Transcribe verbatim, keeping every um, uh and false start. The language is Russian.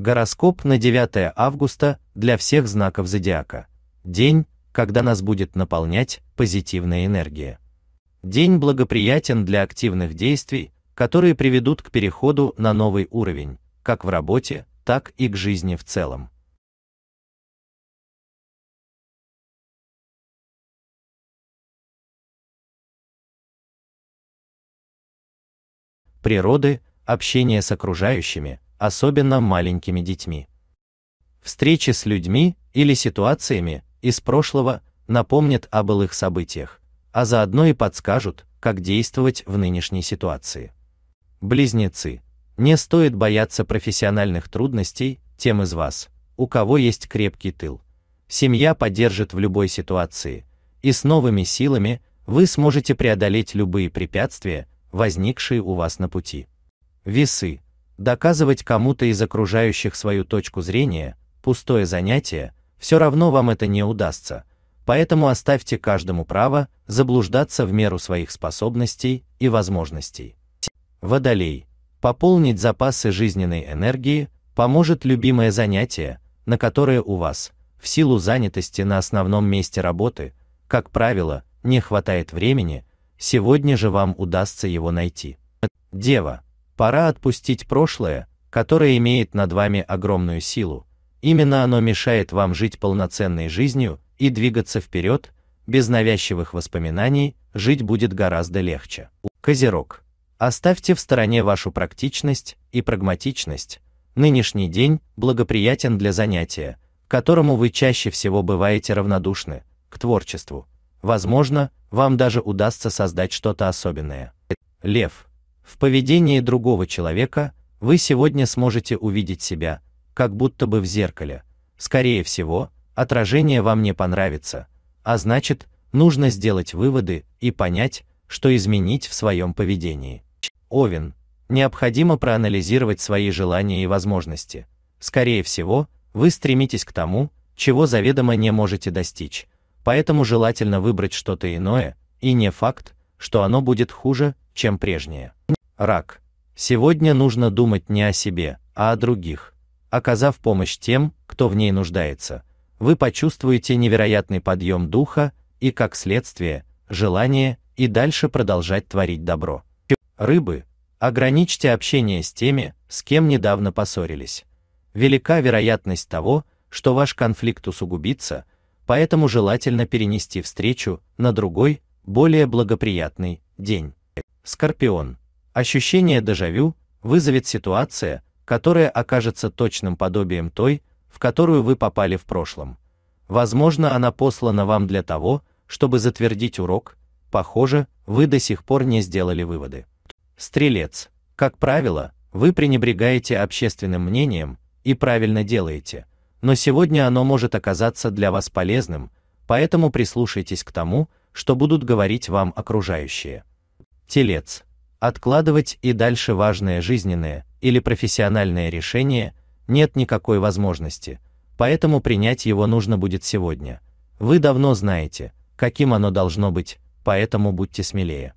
Гороскоп на девятое августа для всех знаков зодиака. День, когда нас будет наполнять позитивная энергия. День благоприятен для активных действий, которые приведут к переходу на новый уровень, как в работе, так и к жизни в целом. Природы, общение с окружающими, особенно маленькими детьми. Встречи с людьми или ситуациями из прошлого напомнят о былых событиях, а заодно и подскажут, как действовать в нынешней ситуации. Близнецы. Не стоит бояться профессиональных трудностей тем из вас, у кого есть крепкий тыл. Семья поддержит в любой ситуации, и с новыми силами вы сможете преодолеть любые препятствия, возникшие у вас на пути. Весы. Доказывать кому-то из окружающих свою точку зрения – пустое занятие, все равно вам это не удастся, поэтому оставьте каждому право заблуждаться в меру своих способностей и возможностей. Водолей. Пополнить запасы жизненной энергии поможет любимое занятие, на которое у вас, в силу занятости на основном месте работы, как правило, не хватает времени, сегодня же вам удастся его найти. Дева. Пора отпустить прошлое, которое имеет над вами огромную силу, именно оно мешает вам жить полноценной жизнью и двигаться вперед, без навязчивых воспоминаний жить будет гораздо легче. Козерог. Оставьте в стороне вашу практичность и прагматичность, нынешний день благоприятен для занятия, к которому вы чаще всего бываете равнодушны, к творчеству. Возможно, вам даже удастся создать что-то особенное. Лев. В поведении другого человека вы сегодня сможете увидеть себя, как будто бы в зеркале. Скорее всего, отражение вам не понравится, а значит, нужно сделать выводы и понять, что изменить в своем поведении. Овен. Необходимо проанализировать свои желания и возможности. Скорее всего, вы стремитесь к тому, чего заведомо не можете достичь, поэтому желательно выбрать что-то иное, и не факт, что оно будет хуже, чем прежнее. Рак. Сегодня нужно думать не о себе, а о других. Оказав помощь тем, кто в ней нуждается, вы почувствуете невероятный подъем духа и, как следствие, желание и дальше продолжать творить добро. Рыбы. Ограничьте общение с теми, с кем недавно поссорились. Велика вероятность того, что ваш конфликт усугубится, поэтому желательно перенести встречу на другой, более благоприятный день. Скорпион. Ощущение дежавю вызовет ситуация, которая окажется точным подобием той, в которую вы попали в прошлом. Возможно, она послана вам для того, чтобы затвердить урок, похоже, вы до сих пор не сделали выводы. Стрелец. Как правило, вы пренебрегаете общественным мнением, и правильно делаете, но сегодня оно может оказаться для вас полезным, поэтому прислушайтесь к тому, что будут говорить вам окружающие. Телец. Откладывать и дальше важное жизненное или профессиональное решение нет никакой возможности, поэтому принять его нужно будет сегодня. Вы давно знаете, каким оно должно быть, поэтому будьте смелее.